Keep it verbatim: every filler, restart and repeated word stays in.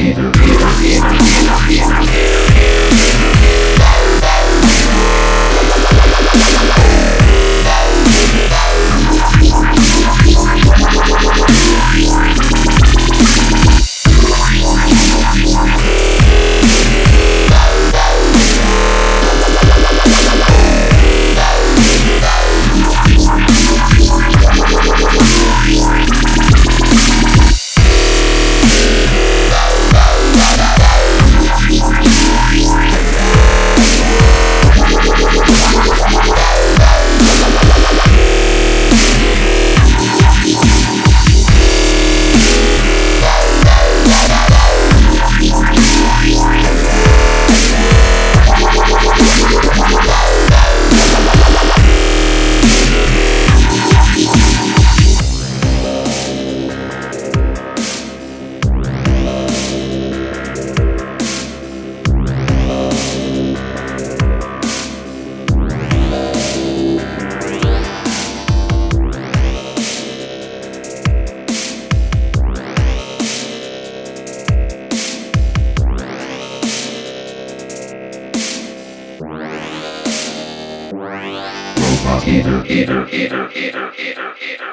Hitter, hitter, hitter, hitter, hitter, hitter.